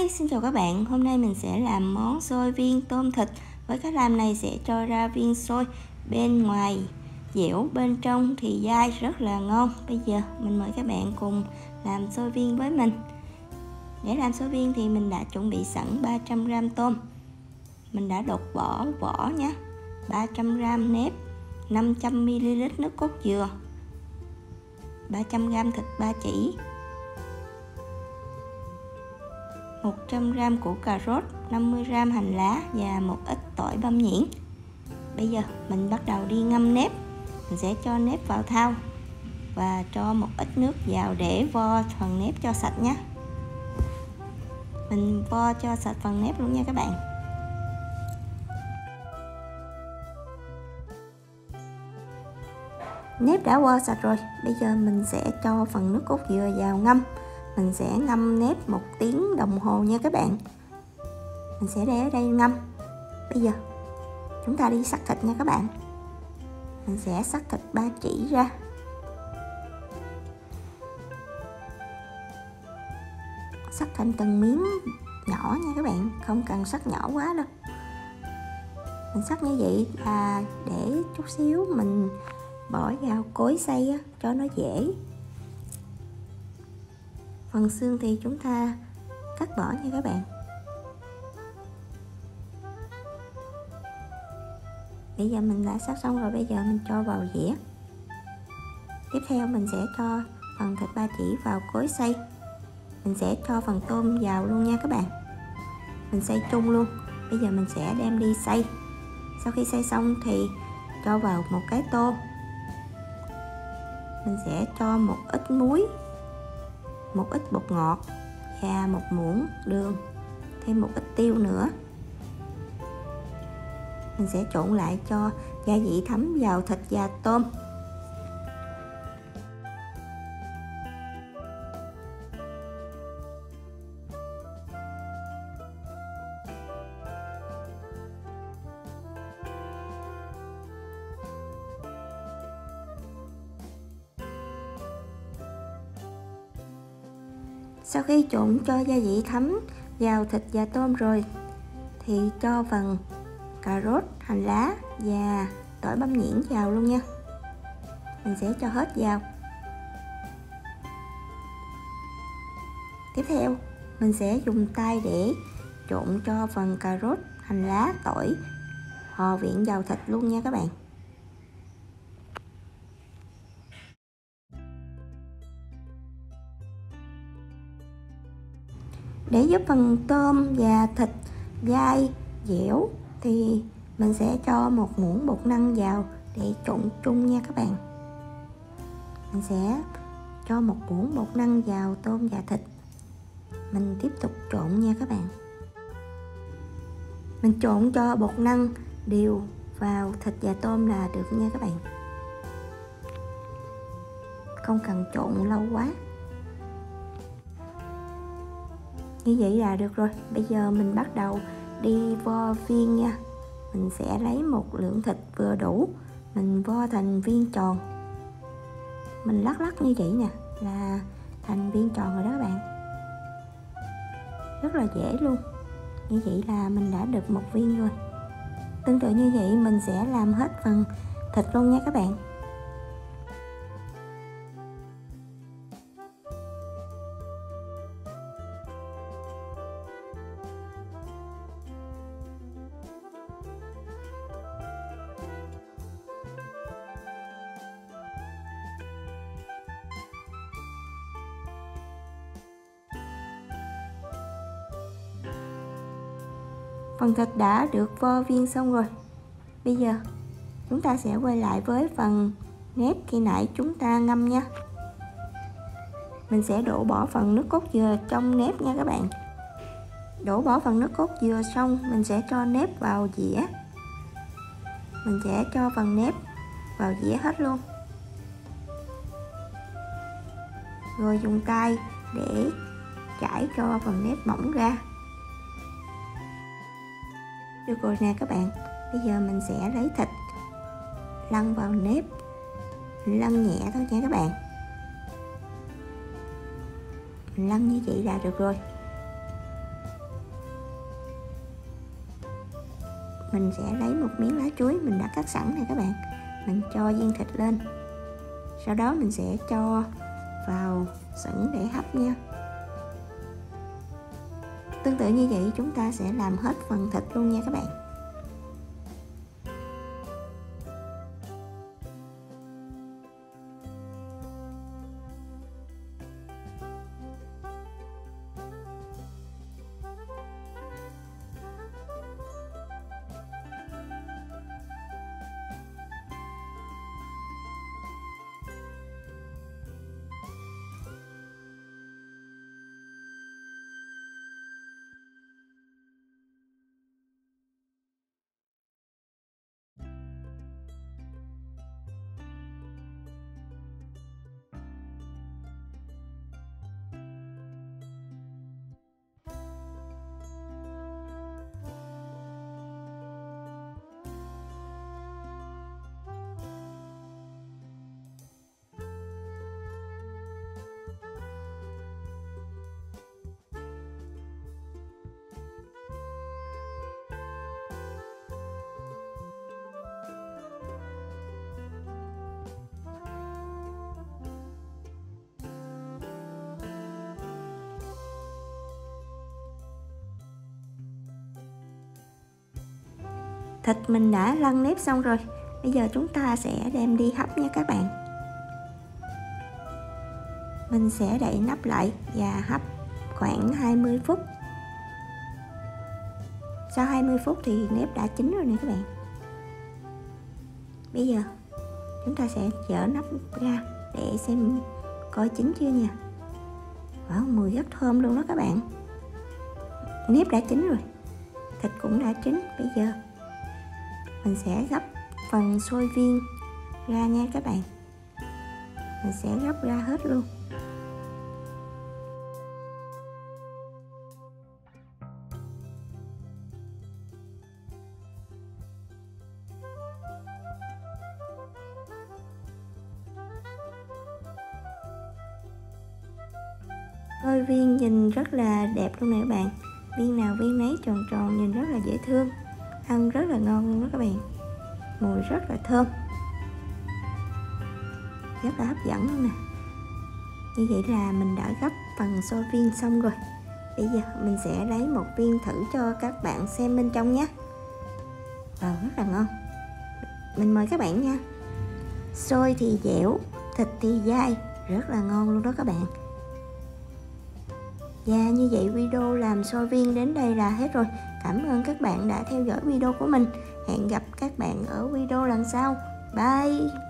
Hi, xin chào các bạn. Hôm nay mình sẽ làm món xôi viên tôm thịt. Với cách làm này sẽ cho ra viên xôi bên ngoài dẻo, bên trong thì dai, rất là ngon. Bây giờ mình mời các bạn cùng làm xôi viên với mình. Để làm xôi viên thì mình đã chuẩn bị sẵn 300g tôm. Mình đã lột bỏ vỏ nhé. 300g nếp, 500ml nước cốt dừa, 300g thịt ba chỉ, 100g củ cà rốt, 50g hành lá và một ít tỏi băm nhuyễn. Bây giờ mình bắt đầu đi ngâm nếp. Mình sẽ cho nếp vào thau và cho một ít nước vào để vo phần nếp cho sạch nhé. Mình vo cho sạch phần nếp luôn nha các bạn. Nếp đã vo sạch rồi. Bây giờ mình sẽ cho phần nước cốt dừa vào ngâm. Mình sẽ ngâm nếp 1 tiếng đồng hồ nha các bạn. Mình sẽ để ở đây ngâm. Bây giờ chúng ta đi xắt thịt nha các bạn. Mình sẽ xắt thịt ba chỉ ra. Xắt thành từng miếng nhỏ nha các bạn, không cần xắt nhỏ quá đâu. Mình xắt như vậy là để chút xíu mình bỏ vào cối xay cho nó dễ. Phần xương thì chúng ta cắt bỏ nha các bạn. Bây giờ mình đã xắt xong rồi, bây giờ mình cho vào dĩa. Tiếp theo mình sẽ cho phần thịt ba chỉ vào cối xay. Mình sẽ cho phần tôm vào luôn nha các bạn. Mình xay chung luôn. Bây giờ mình sẽ đem đi xay. Sau khi xay xong thì cho vào một cái tô. Mình sẽ cho một ít muối, một ít bột ngọt và một muỗng đường, thêm một ít tiêu nữa. Mình sẽ trộn lại cho gia vị thấm vào thịt và tôm. Sau khi trộn cho gia vị thấm vào thịt và tôm rồi thì cho phần cà rốt, hành lá và tỏi băm nhuyễn vào luôn nha. Mình sẽ cho hết vào. Tiếp theo mình sẽ dùng tay để trộn cho phần cà rốt, hành lá, tỏi hòa quyện vào thịt luôn nha các bạn. Để giúp phần tôm và thịt dai, dẻo thì mình sẽ cho một muỗng bột năng vào để trộn chung nha các bạn. Mình sẽ cho một muỗng bột năng vào tôm và thịt. Mình tiếp tục trộn nha các bạn. Mình trộn cho bột năng đều vào thịt và tôm là được nha các bạn. Không cần trộn lâu quá. Như vậy là được rồi. Bây giờ mình bắt đầu đi vo viên nha. Mình sẽ lấy một lượng thịt vừa đủ, mình vo thành viên tròn. Mình lắc lắc như vậy nè là thành viên tròn rồi đó các bạn. Rất là dễ luôn. Như vậy là mình đã được một viên rồi. Tương tự như vậy mình sẽ làm hết phần thịt luôn nha các bạn. Phần thịt đã được vo viên xong rồi. Bây giờ chúng ta sẽ quay lại với phần nếp khi nãy chúng ta ngâm nha. Mình sẽ đổ bỏ phần nước cốt dừa trong nếp nha các bạn. Đổ bỏ phần nước cốt dừa xong, mình sẽ cho nếp vào dĩa. Mình sẽ cho phần nếp vào dĩa hết luôn. Rồi dùng tay để chải cho phần nếp mỏng ra. Được rồi nè các bạn. Bây giờ mình sẽ lấy thịt lăn vào nếp. Mình lăn nhẹ thôi nha các bạn. Mình lăn như vậy là được rồi. mình sẽ lấy một miếng lá chuối mình đã cắt sẵn này các bạn, mình cho viên thịt lên, sau đó mình sẽ cho vào xửng để hấp nha. Tương tự như vậy chúng ta sẽ làm hết phần thịt luôn nha các bạn. Thịt mình đã lăn nếp xong rồi, bây giờ chúng ta sẽ đem đi hấp nha các bạn. Mình sẽ đậy nắp lại và hấp khoảng 20 phút. Sau 20 phút thì nếp đã chín rồi nè các bạn. Bây giờ chúng ta sẽ dỡ nắp ra để xem coi chín chưa nha. Wow, mùi rất thơm luôn đó các bạn. Nếp đã chín rồi, thịt cũng đã chín. Bây giờ mình sẽ gấp phần xôi viên ra nha các bạn. Mình sẽ gấp ra hết luôn. Xôi viên nhìn rất là đẹp luôn nè các bạn. Viên nào viên nấy tròn tròn, nhìn rất là dễ thương, ăn rất là ngon luôn đó các bạn. Mùi rất là thơm, rất là hấp dẫn luôn nè. Như vậy là mình đã gấp phần xôi viên xong rồi. Bây giờ mình sẽ lấy một viên thử cho các bạn xem bên trong nhé. Và rất là ngon. Mình mời các bạn nha. Xôi thì dẻo, thịt thì dai, rất là ngon luôn đó các bạn. Và như vậy video làm xôi viên đến đây là hết rồi. Cảm ơn các bạn đã theo dõi video của mình. Hẹn gặp các bạn ở video lần sau. Bye!